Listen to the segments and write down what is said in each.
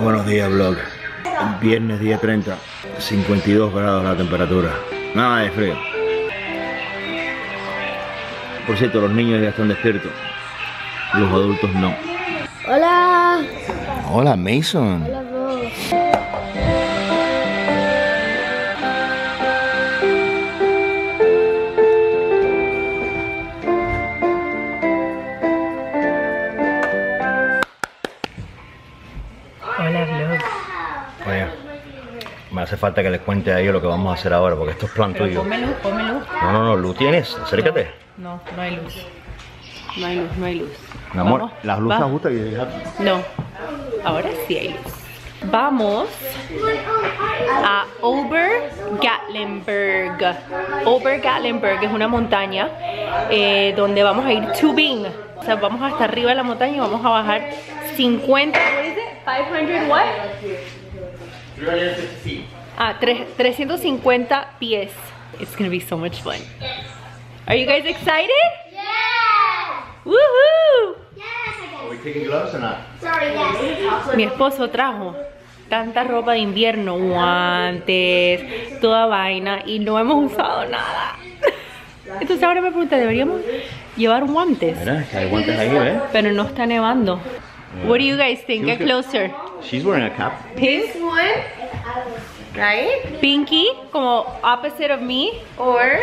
Muy buenos días, vlog. Viernes día 30, 52 grados la temperatura. Nada de frío. Por cierto, los niños ya están despiertos. Los adultos no. Hola. Hola, Mason. Hola, bro. Me hace falta que les cuente a ellos lo que vamos a hacer ahora, porque esto es plan tuyo. Ponme luz, ponme luz. No, no, no, luz tienes, acércate. No, no hay luz. No hay luz, no hay luz. Mi amor, vamos, las luces ajustas y dejar. No, ahora sí hay luz. Vamos a Ober Gatlinburg. Ober Gatlinburg es una montaña donde vamos a ir tubing. O sea, vamos hasta arriba de la montaña y vamos a bajar 50, ¿qué dice? 500 what? 350 pies. It's gonna be so much fun. Yes. Are you guys excited? Yes. Woohoo! Yes. Are we taking gloves or not? Sorry, yes. Mi esposo trajo tanta ropa de invierno, guantes, toda vaina, y no hemos usado nada. Entonces ahora me pregunta, ¿deberíamos llevar guantes? Mira, hay guantes ahí, ¿eh? Pero no está nevando. Yeah. What do you guys think? Get closer. She's wearing a cap. Pink one, right? Pinky, como opposite of me, or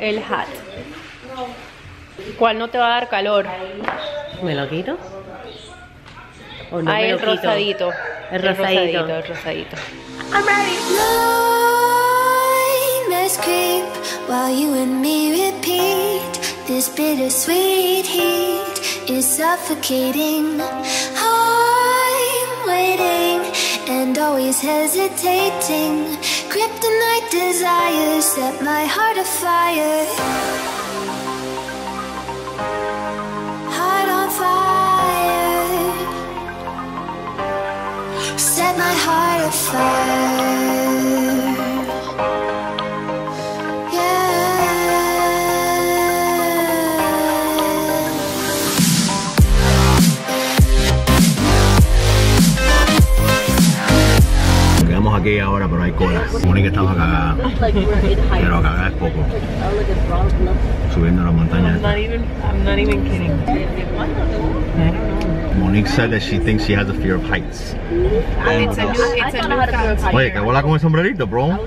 el hat. ¿Cuál no te va a dar calor? ¿Me lo quito? ¿O no? Ay, me lo quito. Rosadito. El rosadito. El rosadito. I'm ready. Nightmares creep while you and me repeat this bittersweet heat. Is suffocating. I'm waiting and always hesitating. Kryptonite desires set my heart afire. Heart on fire. Set my heart afire. Aquí ahora, pero hay cola. Monique estaba cagada, pero cagada es poco, subiendo la montaña. Monique said that she thinks she has a fear of heights. Oye, ¿qué bola con el sombrerito, bro?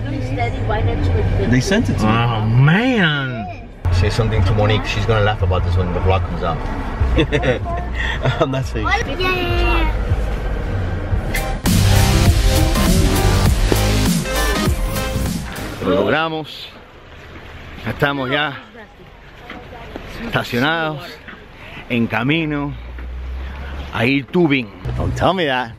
They sent it to me. Oh, man. Say something to Monique. She's gonna laugh about this when the vlog comes out. I'm not saying. Lo logramos, estamos ya estacionados, en camino a ir tubing. Don't tell me that.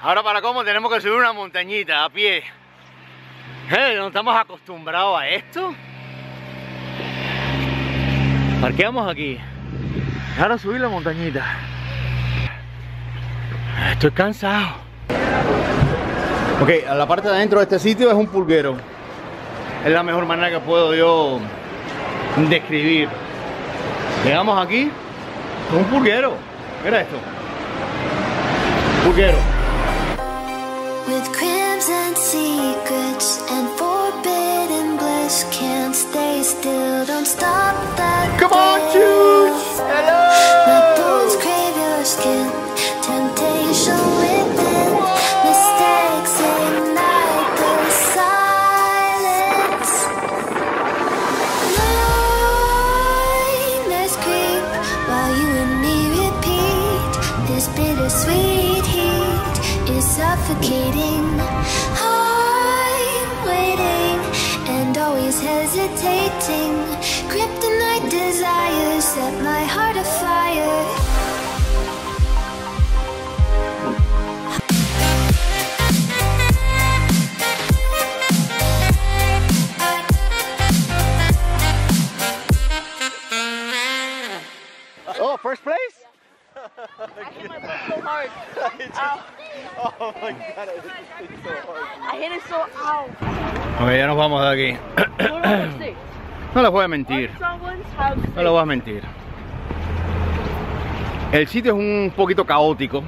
Ahora para cómo tenemos que subir una montañita a pie. ¿No estamos acostumbrados a esto? Parqueamos aquí, ahora subir la montañita. Estoy cansado. Ok, la parte de adentro de este sitio es un pulguero. Es la mejor manera que puedo yo describir. Llegamos aquí con un pulguero. Mira esto. Pulguero. Come on, choose. Hello. I'm waiting and always hesitating. Kryptonite desires set my heart afire. Oh, first place? I hit my butt so hard. Oh my God, I hit it so hard. I hit it so out. Ok, ya nos vamos de aquí. No les voy a mentir. No les voy a mentir. El sitio es un poquito caótico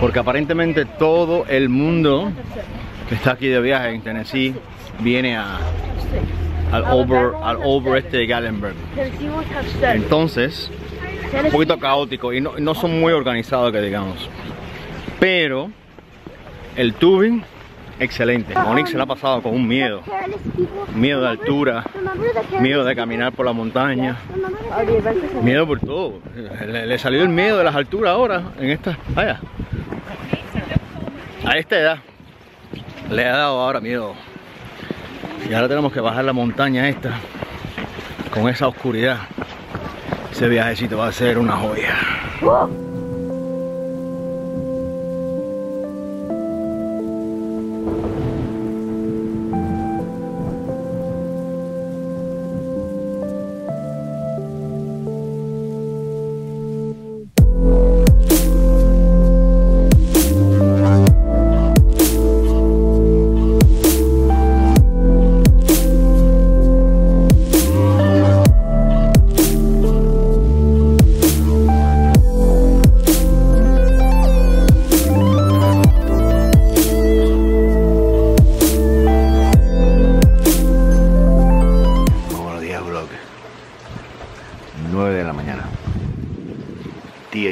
porque aparentemente todo el mundo que está aquí de viaje en Tennessee viene al Ober Gatlinburg. Entonces, un poquito caótico y no son muy organizados, que digamos. Pero el tubing, excelente. Monique se la ha pasado con un miedo. Miedo de altura, miedo de caminar por la montaña, miedo por todo. Le salió el miedo de las alturas ahora, en esta, vaya. A esta edad le ha dado ahora miedo. Y ahora tenemos que bajar la montaña esta con esa oscuridad. Ese viajecito va a ser una joya.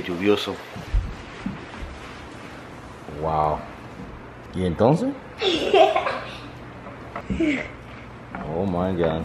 Lluvioso. Wow. ¿Y entonces? Oh my God.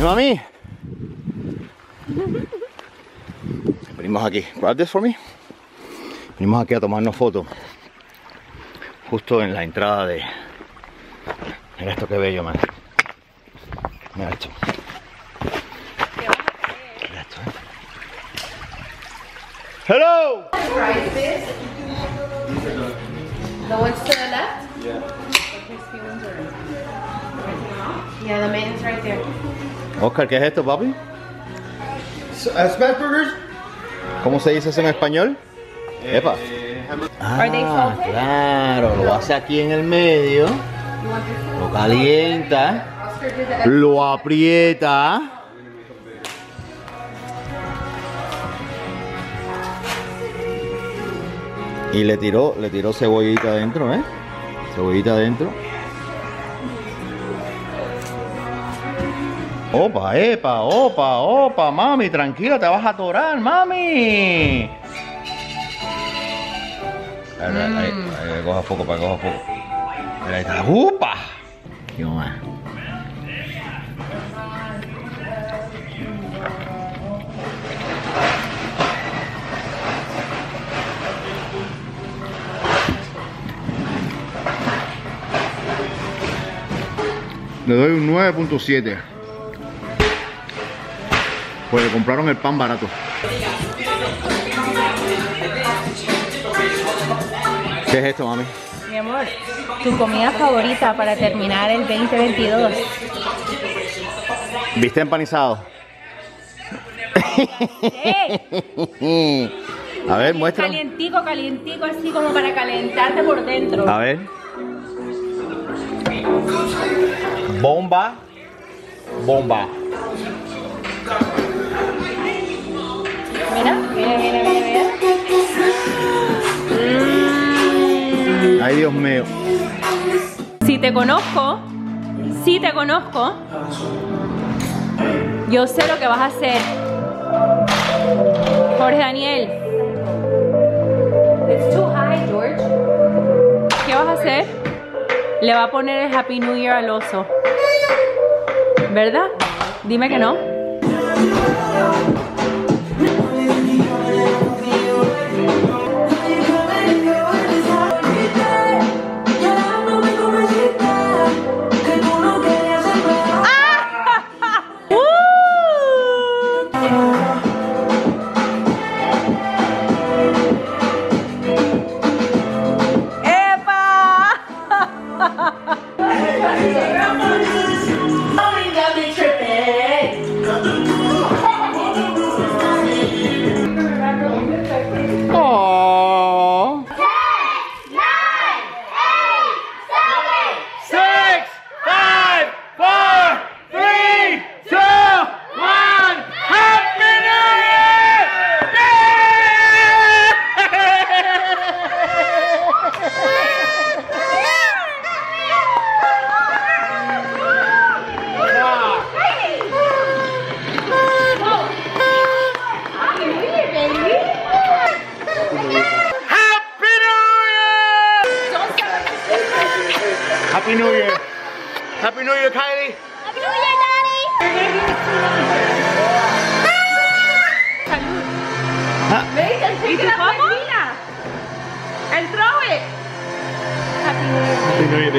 Mami, venimos aquí. Grab this for me. Venimos aquí a tomarnos fotos justo en la entrada de. Mira esto que bello, man. Mira esto. Mira esto, ¿eh? Hello. The ones to the left. Yeah, the main is right there. Oscar, ¿qué es esto, papi? Smash burgers. ¿Cómo se dice eso en español? Epa. Ah, claro, lo hace aquí en el medio, lo calienta, lo aprieta. Y le tiró cebollita adentro, ¿eh? Cebollita adentro. Opa, epa, opa, opa, mami, tranquila, te vas a atorar, mami. Ahí, coja poco, para coja poco. Ahí está, upa. ¿Qué más? Le doy un 9.7. Pues le compraron el pan barato. ¿Qué es esto, mami? Mi amor, tu comida favorita para terminar el 2022. ¿Viste empanizado? Sí. A ver, muestra. Calientico, calientico, así como para calentarte por dentro. A ver. Bomba. Bomba. Mira, mira, mira, mira. Ay, Dios mío. Si te conozco, si te conozco, yo sé lo que vas a hacer. Jorge Daniel. It's too high, George. ¿Qué vas a hacer? Le va a poner el Happy New Year al oso. ¿Verdad? Dime que no.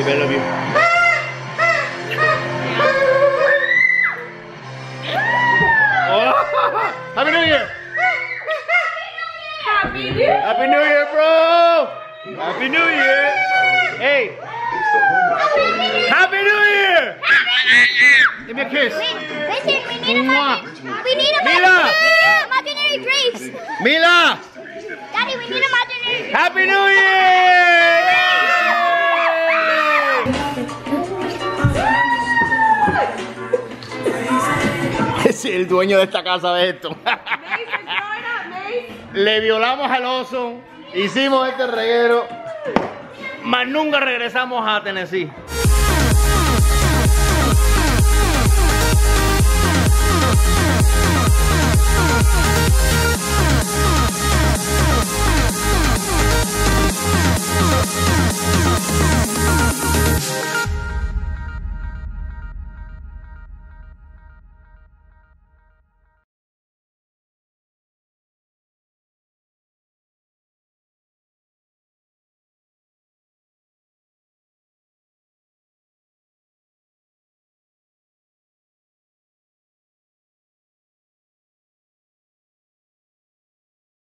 baby, I love you. Happy New Year! Happy New Year! Happy New Year, bro! Happy New Year! Hey! Happy New Year! Give me a kiss. Listen, we need imaginary grapes. Mila! Daddy, we need imaginary grapes. Happy New Year! Es el dueño de esta casa de esto. Le violamos al oso, hicimos este reguero, mas nunca regresamos a Tennessee.